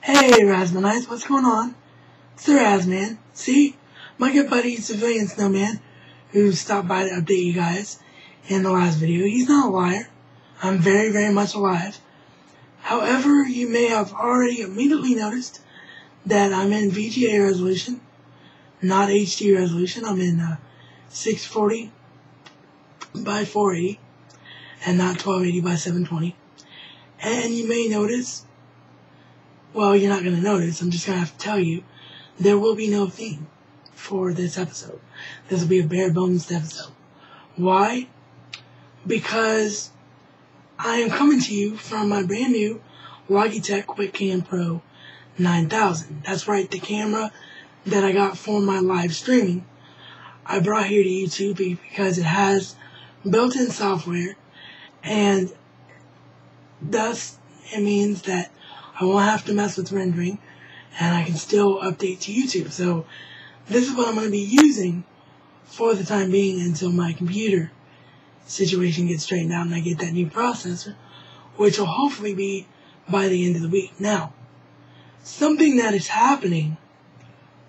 Hey, Razmanites, what's going on? It's the Razman. See? My good buddy, Civilian Snowman, who stopped by to update you guys in the last video. He's not a liar. I'm very, very much alive. However, you may have already immediately noticed that I'm in VGA resolution, not HD resolution. I'm in 640 by 480 and not 1280 by 720. And you may notice, well, you're not going to notice, I'm just going to have to tell you, there will be no theme for this episode. This will be a bare bones episode. Why? Because I am coming to you from my brand new Logitech QuickCam Pro 9000. That's right, the camera that I got for my live streaming, I brought here to YouTube because it has built-in software, and thus it means that I won't have to mess with rendering and I can still update to YouTube. So this is what I'm going to be using for the time being until my computer situation gets straightened out and I get that new processor, which will hopefully be by the end of the week. Now, something that is happening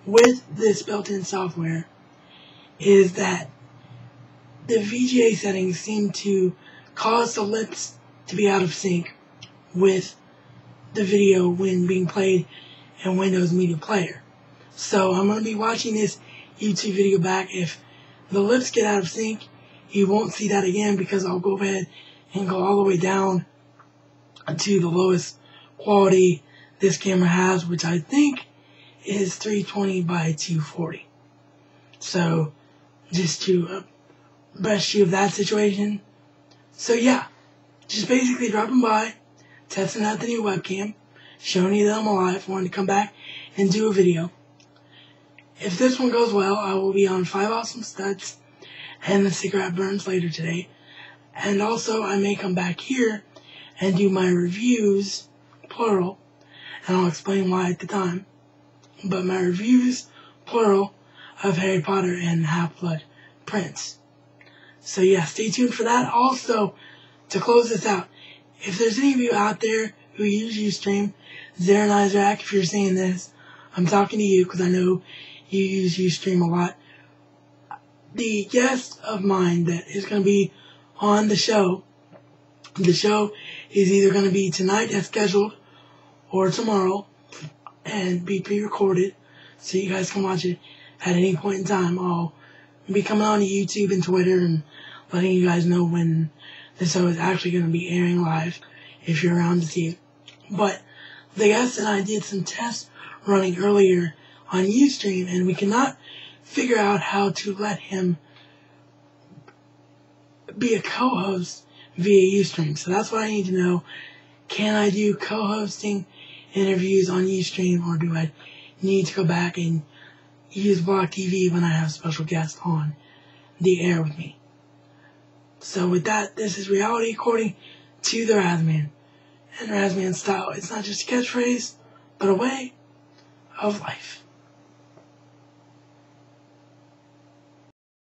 with this built-in software is that the VGA settings seem to cause the lips to be out of sync with the video when being played in Windows Media Player. So I'm going to be watching this YouTube video back. If the lips get out of sync, you won't see that again because I'll go ahead and go all the way down to the lowest quality this camera has, which I think is 320 by 240. So just to brush you of that situation. So yeah, just basically dropping by, testing out the new webcam, showing you that I'm alive, wanting to come back and do a video. If this one goes well, I will be on Five Awesome Studs and The Cigarette Burns later today. And also, I may come back here and do my reviews, plural, and I'll explain why at the time. But my reviews, plural, of Harry Potter and the Half-Blood Prince. So yeah, stay tuned for that. Also, to close this out, if there's any of you out there who use Ustream, Zaren Isaac, if you're seeing this, I'm talking to you because I know you use Ustream a lot. The guest of mine that is going to be on the show is either going to be tonight as scheduled or tomorrow and be pre-recorded so you guys can watch it at any point in time. I'll be coming on to YouTube and Twitter and letting you guys know when the show is actually going to be airing live if you're around to see it. But the guest and I did some tests running earlier on Ustream, and we cannot figure out how to let him be a co-host via Ustream. So that's what I need to know. Can I do co-hosting interviews on Ustream, or do I need to go back and use Block TV when I have special guests on the air with me? So with that, this is reality according to the Razman. And Razman style, it's not just a catchphrase, but a way of life.